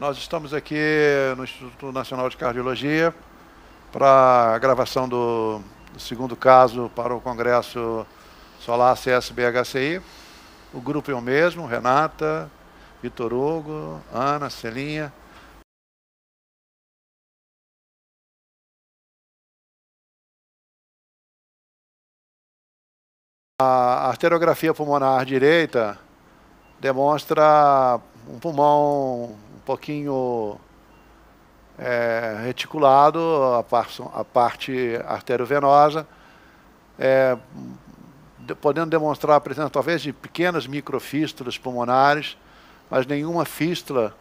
Nós estamos aqui no Instituto Nacional de Cardiologia para a gravação do segundo caso para o Congresso SOLACI SBHCI. O grupo é o mesmo: Renata, Vitor Hugo, Ana, Celinha. A arteriografia pulmonar direita demonstra um pulmão um pouquinho reticulado, a parte arteriovenosa, podendo demonstrar a presença talvez de pequenas microfístulas pulmonares, mas nenhuma fístula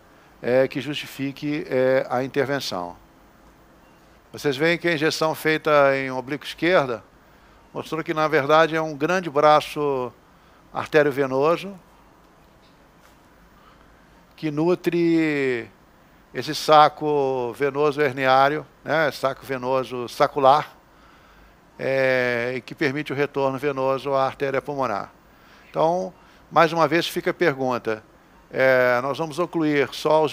que justifique a intervenção. Vocês veem que a injeção feita em oblíquo esquerda mostrou que, na verdade, é um grande braço arteriovenoso que nutre esse saco venoso herniário, né, saco venoso sacular, e que permite o retorno venoso à artéria pulmonar. Então, mais uma vez, fica a pergunta. Nós vamos ocluir só o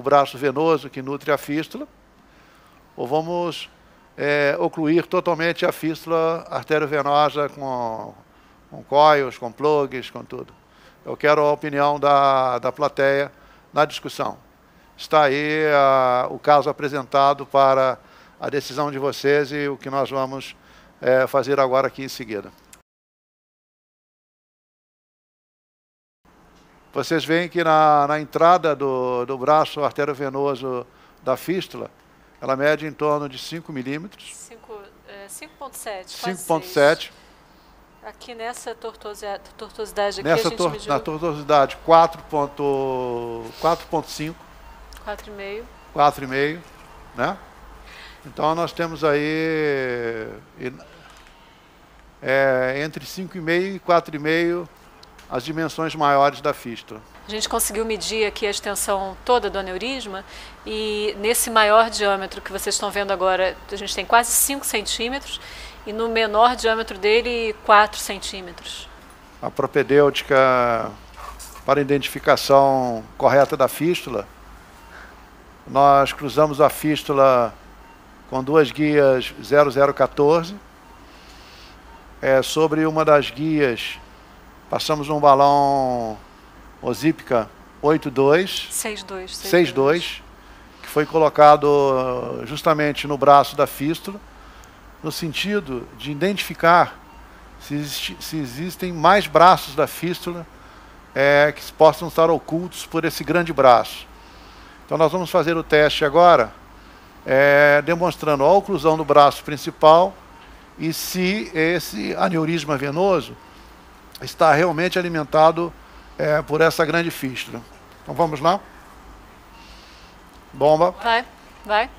braço venoso que nutre a fístula, ou vamos ocluir totalmente a fístula arteriovenosa com coils, com plugs, com tudo? Eu quero a opinião da plateia na discussão. Está aí o caso apresentado para a decisão de vocês e o que nós vamos fazer agora aqui em seguida. Vocês veem que na entrada do braço arteriovenoso da fístula, ela mede em torno de 5 milímetros. 5,7. Aqui nessa tortuosidade aqui nessa a gente mediu... Na tortuosidade 4,5. 4,5. 4,5, né? Então nós temos aí entre 5,5 e 4,5 as dimensões maiores da fístula. A gente conseguiu medir aqui a extensão toda do aneurisma e nesse maior diâmetro que vocês estão vendo agora, a gente tem quase 5 centímetros e no menor diâmetro dele, 4 centímetros. A propedêutica para identificação correta da fístula, nós cruzamos a fístula com duas guias 0014, sobre uma das guias passamos um balão Osípica 62, que foi colocado justamente no braço da fístula, no sentido de identificar se existem mais braços da fístula que possam estar ocultos por esse grande braço. Então nós vamos fazer o teste agora, demonstrando a oclusão do braço principal e se esse aneurisma venoso está realmente alimentado por essa grande fístula. Então vamos lá? Bomba. Vai.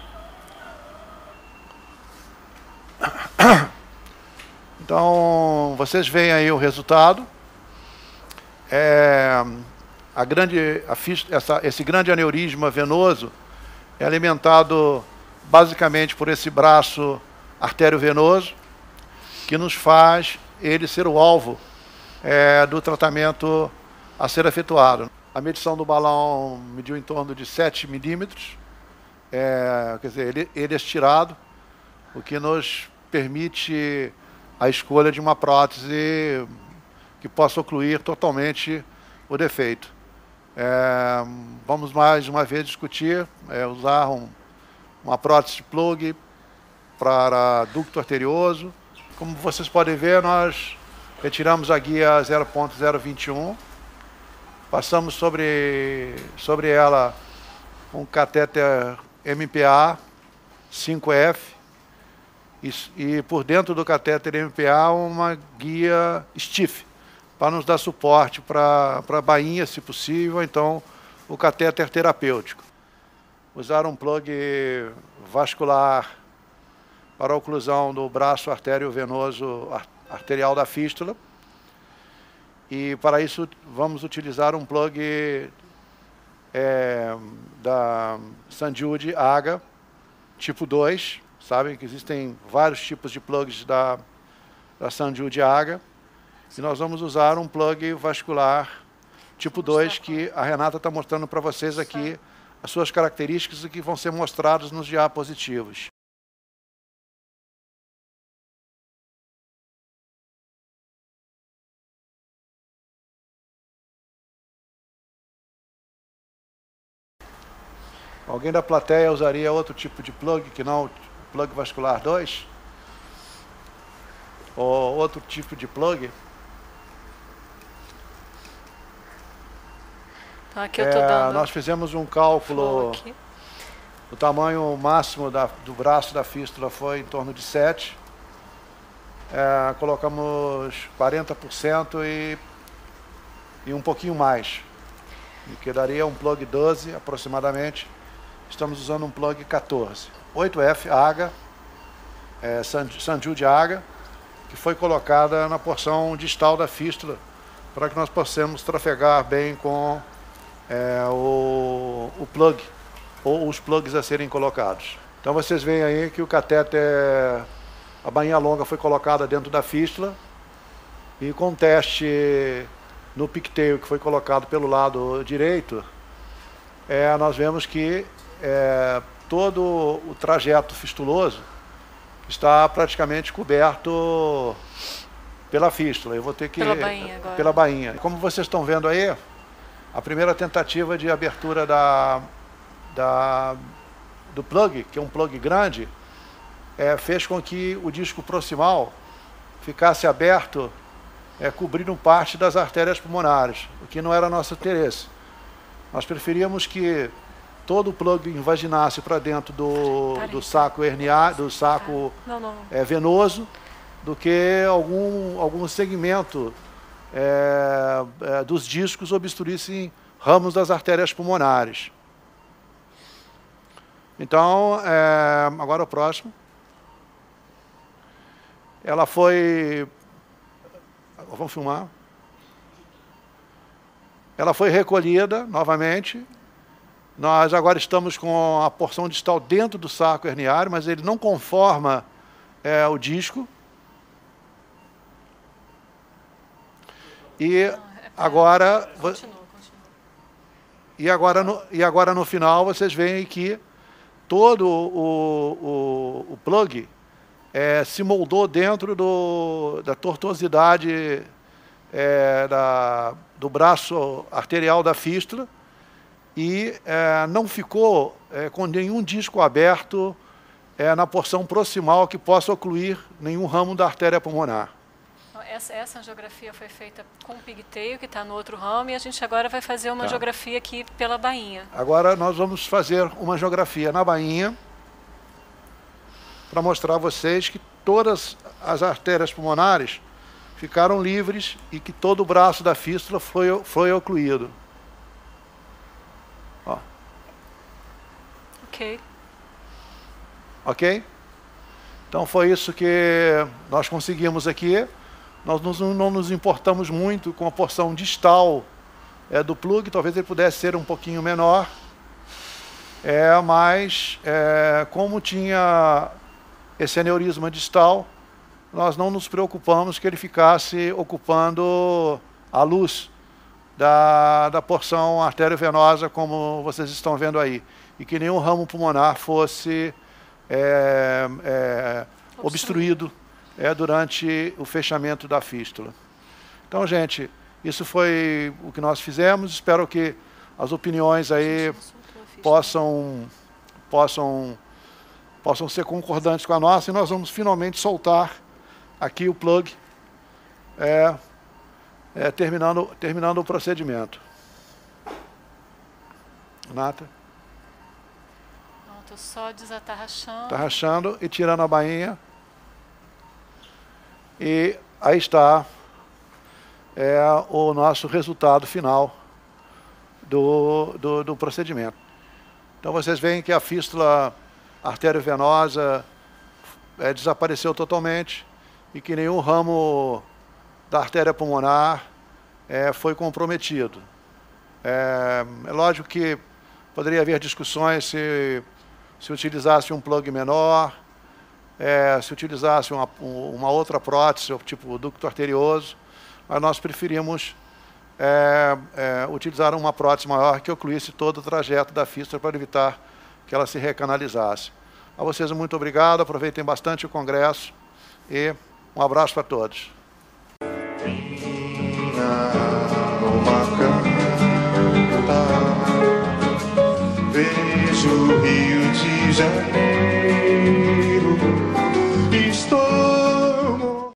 Então, vocês veem aí o resultado. Esse grande aneurisma venoso é alimentado basicamente por esse braço arteriovenoso, que nos faz ele ser o alvo do tratamento a ser efetuado. A medição do balão mediu em torno de 7 milímetros, quer dizer, ele estirado, o que nos permite a escolha de uma prótese que possa ocluir totalmente o defeito. Vamos mais uma vez discutir, usar uma prótese de plug para ducto arterioso. Como vocês podem ver, nós retiramos a guia 0.021, passamos sobre ela um catéter MPA 5F e por dentro do catéter MPA uma guia stiff, para nos dar suporte para a bainha, se possível, ou então o catéter terapêutico. Usar um plug vascular para a oclusão do braço arteriovenoso arterial da fístula e para isso vamos utilizar um plug da St. Jude AGA tipo 2, sabem que existem vários tipos de plugs da St. Jude AGA e nós vamos usar um plug vascular tipo 2 que a Renata está mostrando para vocês aqui as suas características que vão ser mostradas nos diapositivos. Alguém da plateia usaria outro tipo de plug que não o plug vascular 2? Ou outro tipo de plug? Então, aqui eu tô dando nós fizemos um cálculo, o tamanho máximo do braço da fístula foi em torno de 7. Colocamos 40% e um pouquinho mais, e que daria um plug 12 aproximadamente. Estamos usando um plug 14. 8F AGA, St. Jude AGA, que foi colocada na porção distal da fístula, para que nós possamos trafegar bem com o plug, ou os plugs a serem colocados. Então vocês veem aí que o catéter, a bainha longa foi colocada dentro da fístula, e com teste no pigtail que foi colocado pelo lado direito, nós vemos que todo o trajeto fistuloso está praticamente coberto pela fístula. Eu vou ter que pela bainha agora. Pela bainha. Como vocês estão vendo aí, a primeira tentativa de abertura do plug, que é um plug grande, fez com que o disco proximal ficasse aberto, cobrindo parte das artérias pulmonares, o que não era nosso interesse. Nós preferíamos que todo o plug invaginasse para dentro do saco herniado, do saco venoso, do que algum segmento dos discos obstruíssem ramos das artérias pulmonares. Então, agora o próximo. Ela foi... Vamos filmar. Ela foi recolhida novamente. Nós agora estamos com a porção distal dentro do saco herniário, mas ele não conforma o disco. E agora... E agora no final vocês veem que todo o plug se moldou dentro da tortuosidade do braço arterial da fístula, e não ficou com nenhum disco aberto na porção proximal que possa ocluir nenhum ramo da artéria pulmonar. Essa angiografia foi feita com o pigtail, que está no outro ramo, e a gente agora vai fazer uma angiografia aqui pela bainha. Agora nós vamos fazer uma angiografia na bainha, para mostrar a vocês que todas as artérias pulmonares ficaram livres e que todo o braço da fístula foi ocluído. Ó. Ok. Ok? Então foi isso que nós conseguimos aqui. Nós não nos importamos muito com a porção distal do plug, talvez ele pudesse ser um pouquinho menor, mas como tinha esse aneurisma distal, nós não nos preocupamos que ele ficasse ocupando a luz da porção arteriovenosa, como vocês estão vendo aí, e que nenhum ramo pulmonar fosse obstruído durante o fechamento da fístula. Então, gente, isso foi o que nós fizemos. Espero que as opiniões aí possam ser concordantes com a nossa, e nós vamos finalmente soltar aqui o plug, terminando o procedimento. Nata? Não, estou só desatarrachando. Atarrachando e tirando a bainha. E aí está o nosso resultado final do procedimento. Então vocês veem que a fístula arteriovenosa desapareceu totalmente, e que nenhum ramo da artéria pulmonar foi comprometido. É lógico que poderia haver discussões se utilizasse um plug menor, se utilizasse uma outra prótese, tipo ducto arterioso, mas nós preferimos utilizaram uma prótese maior que ocluísse todo o trajeto da fístula para evitar que ela se recanalizasse. A vocês, muito obrigado, aproveitem bastante o congresso e um abraço para todos. Vejo o Rio de Janeiro.